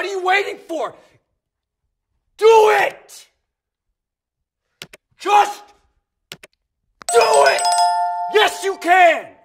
What are you waiting for? Do it! Just do it! Yes, you can!